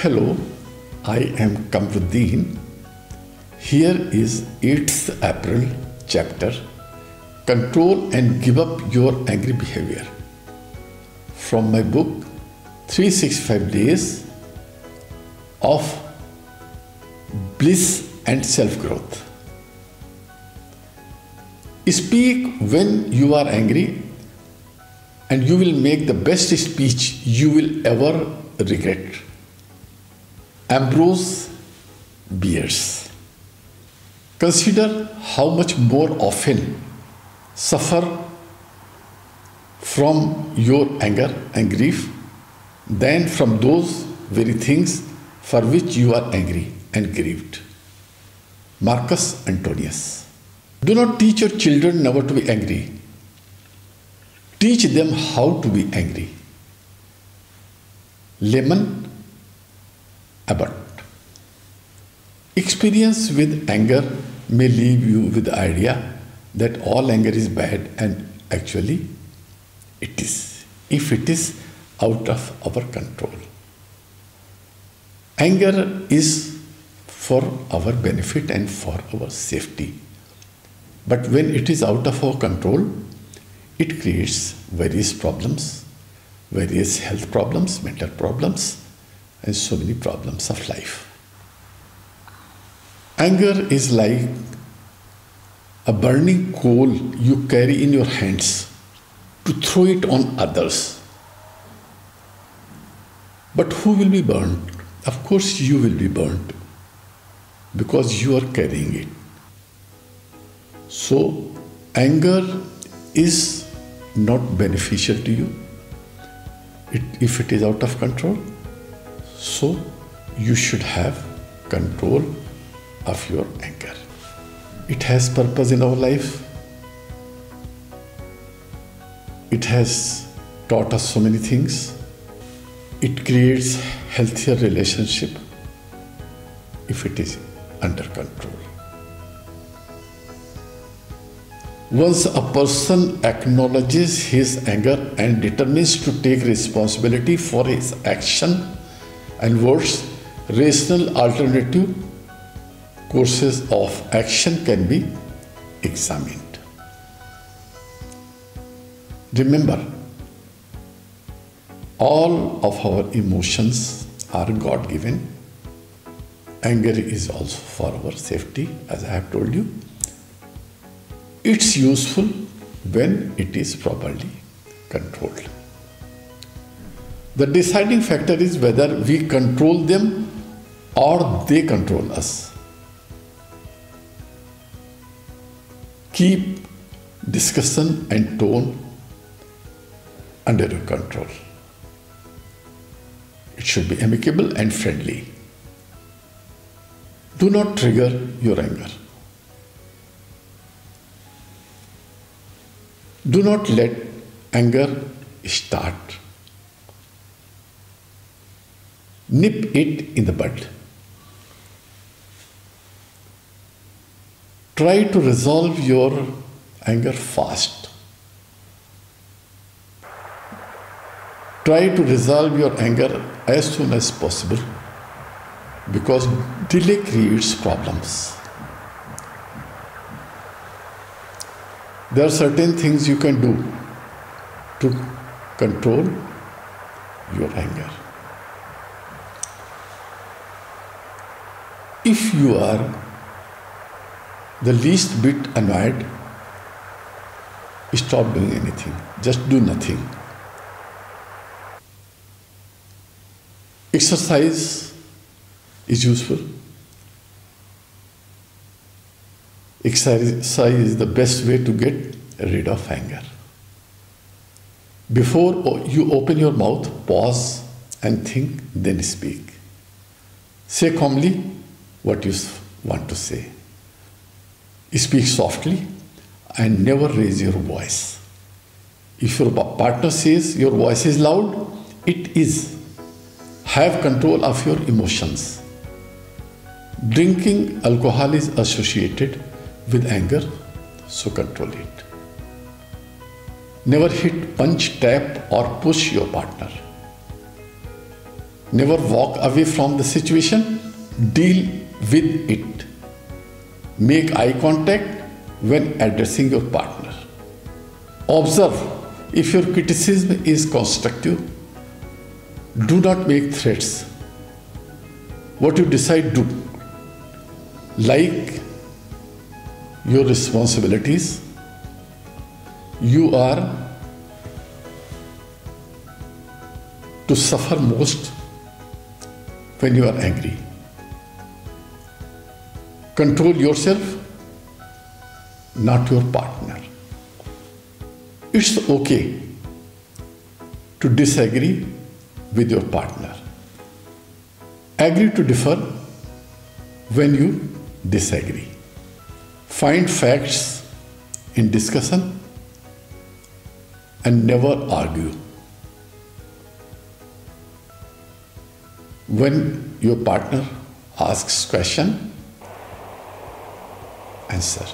Hello, I am Kamruddin. Here is 8th April chapter, Control and Give Up Your Angry Behavior, from my book 365 Days of Bliss and Self-Growth. Speak when you are angry, and you will make the best speech you will ever regret. Ambrose Bierce. Consider how much more often suffer from your anger and grief than from those very things for which you are angry and grieved. Marcus Antonius. Do not teach your children never to be angry. Teach them how to be angry. Lyman Abbott. Experience with anger may leave you with the idea that all anger is bad, and actually it is, if it is out of our control. Anger is for our benefit and for our safety. But when it is out of our control, it creates various problems, various health problems, mental problems, and so many problems of life. Anger is like a burning coal you carry in your hands to throw it on others. But who will be burnt? Of course you will be burnt, because you are carrying it. So anger is not beneficial to you. If it is out of control, so you should have control of your anger. It has purpose in our life. It has taught us so many things. It creates healthier relationship if it is under control. Once a person acknowledges his anger and determines to take responsibility for his action and words, rational alternative courses of action can be examined. Remember, all of our emotions are God-given. Anger is also for our safety, as I have told you. It's useful when it is properly controlled. The deciding factor is whether we control them or they control us. Keep discussion and tone under your control. It should be amicable and friendly. Do not trigger your anger. Do not let anger start. Nip it in the bud. Try to resolve your anger fast. Try to resolve your anger as soon as possible, because delay creates problems. There are certain things you can do to control your anger. If you are the least bit annoyed, stop doing anything. Just do nothing. Exercise is useful. Exercise is the best way to get rid of anger. Before you open your mouth, pause and think, then speak. Say calmly what you want to say. Speak softly and never raise your voice. If your partner says your voice is loud, it is. Have control of your emotions. Drinking alcohol is associated with anger, so control it. Never hit, punch, tap or push your partner. Never walk away from the situation. Deal with it. Make eye contact when addressing your partner. Observe if your criticism is constructive. Do not make threats. What you decide, do. Like your responsibilities, you are to suffer most when you are angry. Control yourself, not your partner. It's okay to disagree with your partner. Agree to differ when you disagree. Find facts in discussion and never argue. When your partner asks question, answer.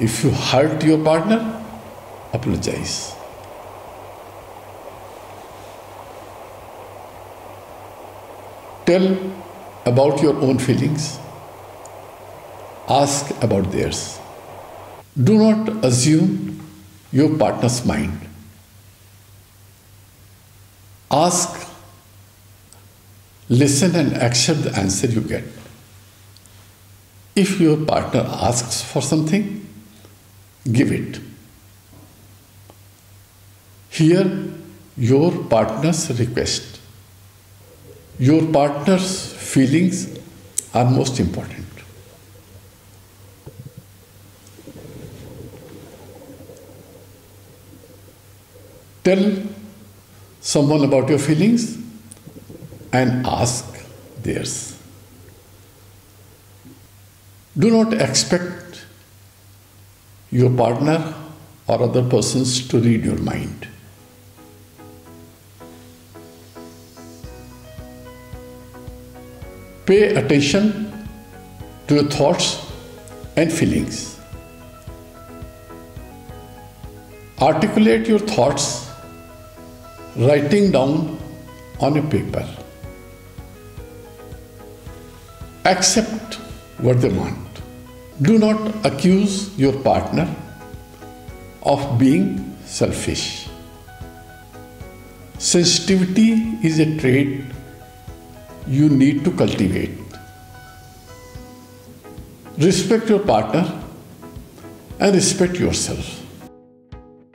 If you hurt your partner, apologize. Tell about your own feelings. Ask about theirs. Do not assume your partner's mind. Ask, listen and accept the answer you get. If your partner asks for something, give it. Hear your partner's request. Your partner's feelings are most important. Tell someone about your feelings and ask theirs. Do not expect your partner or other persons to read your mind. Pay attention to your thoughts and feelings. Articulate your thoughts, writing down on a paper. Accept what they want. Do not accuse your partner of being selfish. Sensitivity is a trait you need to cultivate. Respect your partner and respect yourself.